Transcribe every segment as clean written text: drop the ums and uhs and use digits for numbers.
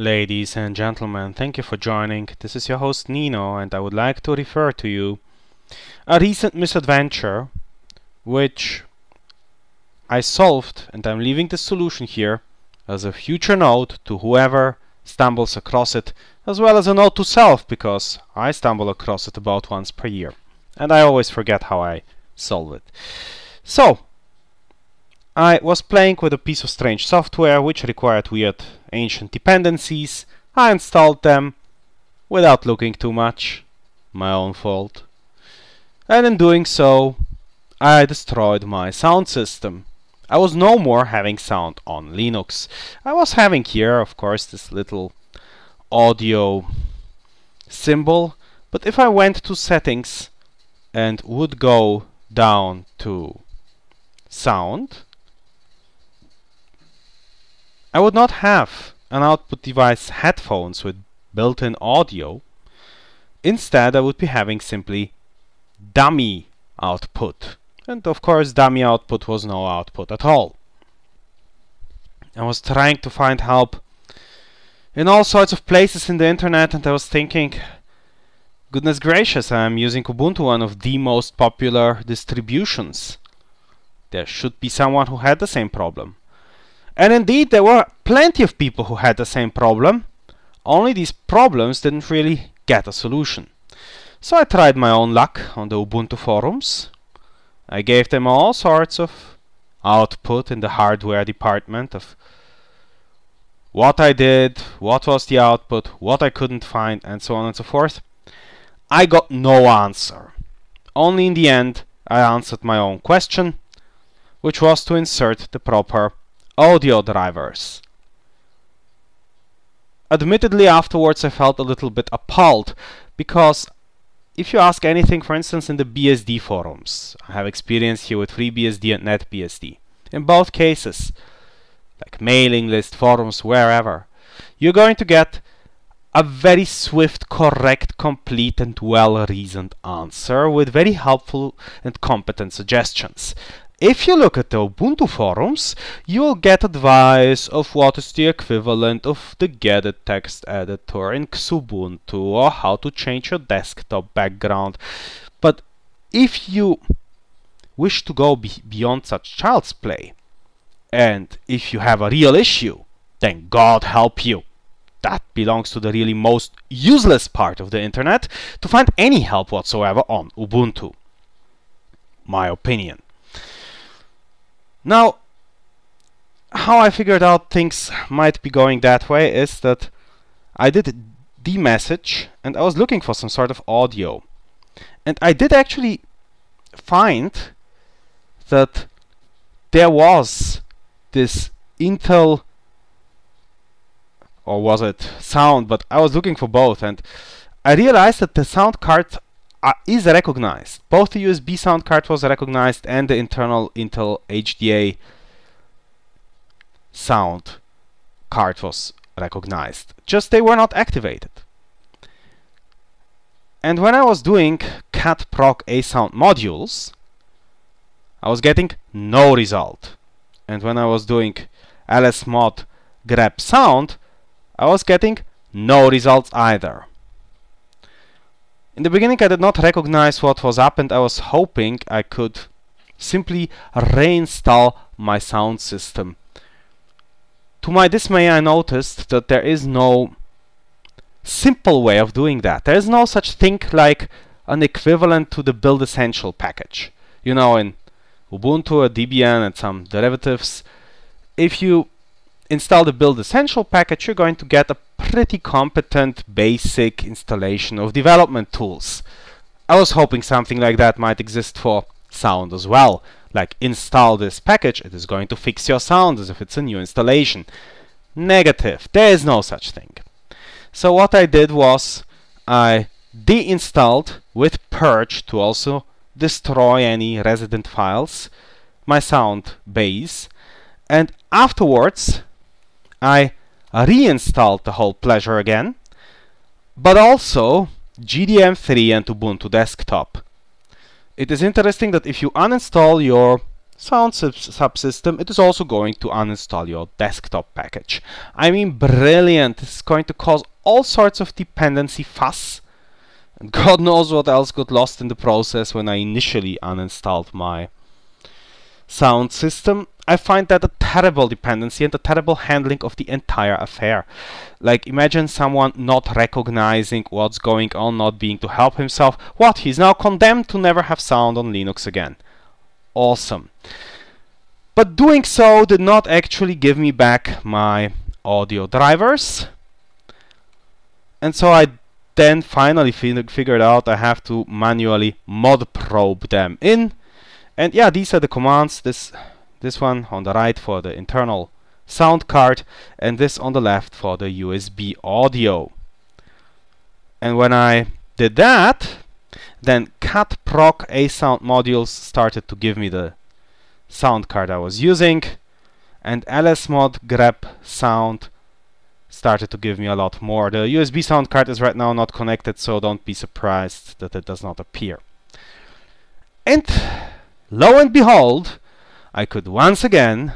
Ladies and gentlemen, thank you for joining. This is your host Nino, and I would like to refer to you a recent misadventure which I solved, and I'm leaving the solution here as a future note to whoever stumbles across it, as well as a note to self, because I stumble across it about once per year and I always forget how I solve it. So I was playing with a piece of strange software which required weird ancient dependencies. I installed them without looking too much, my own fault, and in doing so I destroyed my sound system. I was no more having sound on Linux. I was having here, of course, this little audio symbol, but if I went to settings and would go down to sound, I would not have an output device headphones with built-in audio. Instead, I would be having simply dummy output. And of course, dummy output was no output at all. I was trying to find help in all sorts of places in the internet, and I was thinking, goodness gracious, I'm using Ubuntu, one of the most popular distributions. There should be someone who had the same problem. And indeed, there were plenty of people who had the same problem, only these problems didn't really get a solution. So I tried my own luck on the Ubuntu forums. I gave them all sorts of output in the hardware department of what I did, what was the output, what I couldn't find, and so on and so forth. I got no answer. Only in the end, I answered my own question, which was to insert the proper audio drivers. Admittedly, afterwards I felt a little bit appalled, because if you ask anything, for instance, in the BSD forums, I have experience here with FreeBSD and NetBSD. In both cases, like mailing list, forums, wherever, you're going to get a very swift, correct, complete and well-reasoned answer with very helpful and competent suggestions. If you look at the Ubuntu forums, you'll get advice of what is the equivalent of the Gedit text editor in Xubuntu, or how to change your desktop background. But if you wish to go beyond such child's play, and if you have a real issue, then God help you. That belongs to the really most useless part of the internet, to find any help whatsoever on Ubuntu. My opinion. Now, how I figured out things might be going that way is that I did the message and I was looking for some sort of audio. And I did actually find that there was this Intel, or was it sound, but I was looking for both, and I realized that the sound card is recognized. Both the USB sound card was recognized and the internal Intel HDA sound card was recognized. Just they were not activated. And when I was doing cat proc asound modules, I was getting no result. And when I was doing lsmod grep sound, I was getting no results either. In the beginning I did not recognize what was up, and I was hoping I could simply reinstall my sound system. To my dismay, I noticed that there is no simple way of doing that. There is no such thing like an equivalent to the build essential package. You know, in Ubuntu or Debian and some derivatives, if you install the build essential package, you're going to get a pretty competent basic installation of development tools. I was hoping something like that might exist for sound as well. Like, install this package, it is going to fix your sound as if it's a new installation. Negative. There is no such thing. So what I did was I deinstalled with purge, to also destroy any resident files, my sound base, and afterwards I reinstalled the whole pleasure again, but also GDM3 and Ubuntu Desktop. It is interesting that if you uninstall your sound subsystem, it is also going to uninstall your desktop package. I mean, brilliant. This is going to cause all sorts of dependency fuss. And God knows what else got lost in the process when I initially uninstalled my sound system. I find that a terrible dependency and a terrible handling of the entire affair. Like, imagine someone not recognizing what's going on, not being to help himself. What? He's now condemned to never have sound on Linux again. Awesome. But doing so did not actually give me back my audio drivers. And so I then finally figured out I have to manually mod probe them in. And yeah, these are the commands. This one on the right for the internal sound card, and this on the left for the USB audio. And when I did that, then cat proc asound modules started to give me the sound card I was using, and lsmod grep sound started to give me a lot more. The USB sound card is right now not connected, so don't be surprised that it does not appear. And lo and behold, I could once again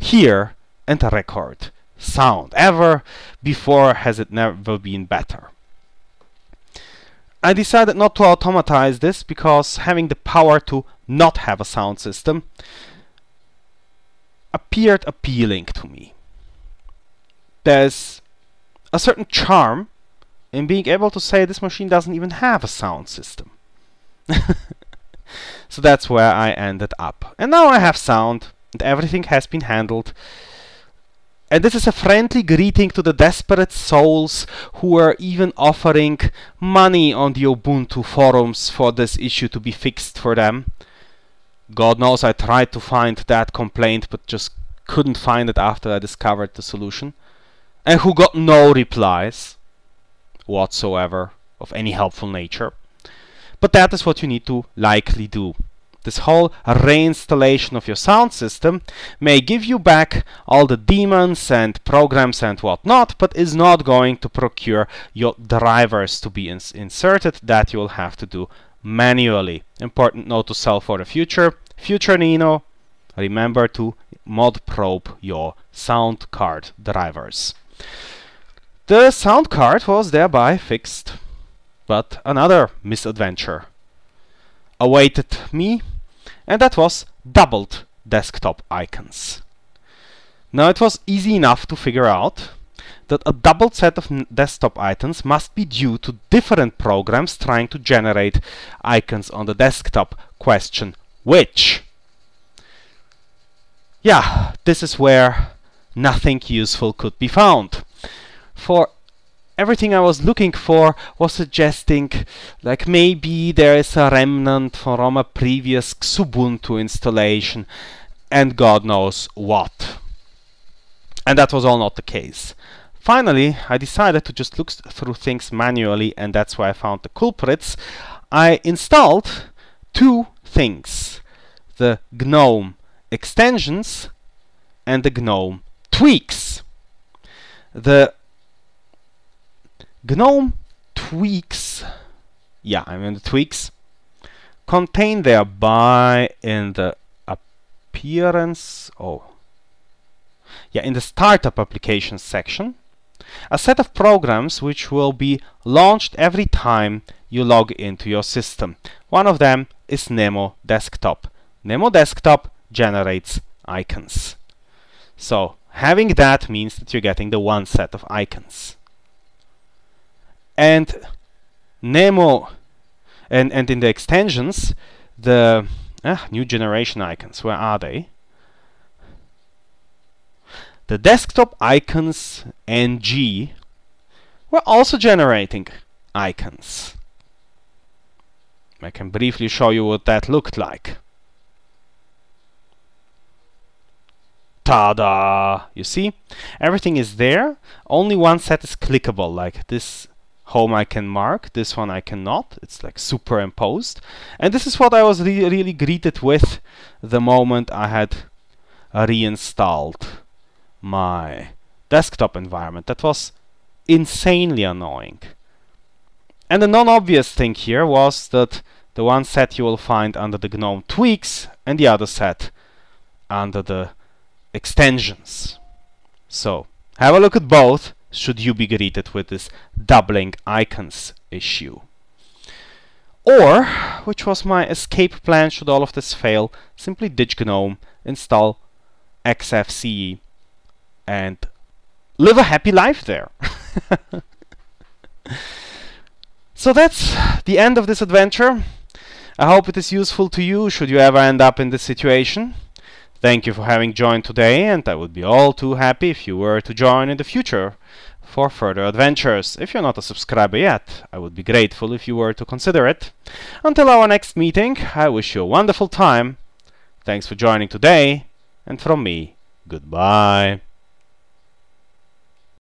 hear and record sound. Ever before has it never been better. I decided not to automatize this because having the power to not have a sound system appeared appealing to me. There's a certain charm in being able to say this machine doesn't even have a sound system. So that's where I ended up. And now I have sound, and everything has been handled. And this is a friendly greeting to the desperate souls who were even offering money on the Ubuntu forums for this issue to be fixed for them. God knows I tried to find that complaint, but just couldn't find it after I discovered the solution. And who got no replies whatsoever of any helpful nature. But that is what you need to likely do. This whole reinstallation of your sound system may give you back all the daemons and programs and whatnot, but is not going to procure your drivers to be inserted. That you'll have to do manually. Important note to self for the future. Future Nino, remember to mod probe your sound card drivers. The sound card was thereby fixed. But another misadventure awaited me, and that was doubled desktop icons. Now, it was easy enough to figure out that a doubled set of desktop icons must be due to different programs trying to generate icons on the desktop. Question, which? Yeah, this is where nothing useful could be found. For everything I was looking for was suggesting, like, maybe there is a remnant from a previous Xubuntu installation, and God knows what. And that was all not the case. Finally, I decided to just look through things manually, and that's where I found the culprits. I installed two things, the GNOME extensions and the GNOME tweaks. The GNOME tweaks, yeah, I mean the tweaks, contained thereby in the appearance, in the startup applications section, a set of programs which will be launched every time you log into your system. One of them is Nemo Desktop. Nemo Desktop generates icons. So having that means that you're getting the one set of icons. And Nemo, and in the extensions, the new generation icons, where are they? The Desktop Icons NG were also generating icons. I can briefly show you what that looked like. Ta-da! You see? Everything is there. Only one set is clickable, like this. Home I can mark, this one I cannot. It's like superimposed. And this is what I was really greeted with the moment I had reinstalled my desktop environment. That was insanely annoying. And the non-obvious thing here was that the one set you will find under the GNOME tweaks and the other set under the extensions. So have a look at both should you be greeted with this doubling icons issue. Or, which was my escape plan should all of this fail, simply ditch GNOME, install XFCE and live a happy life there. So that's the end of this adventure. I hope it is useful to you should you ever end up in this situation. Thank you for having joined today, and I would be all too happy if you were to join in the future for further adventures. If you're not a subscriber yet, I would be grateful if you were to consider it. Until our next meeting, I wish you a wonderful time. Thanks for joining today, and from me, goodbye.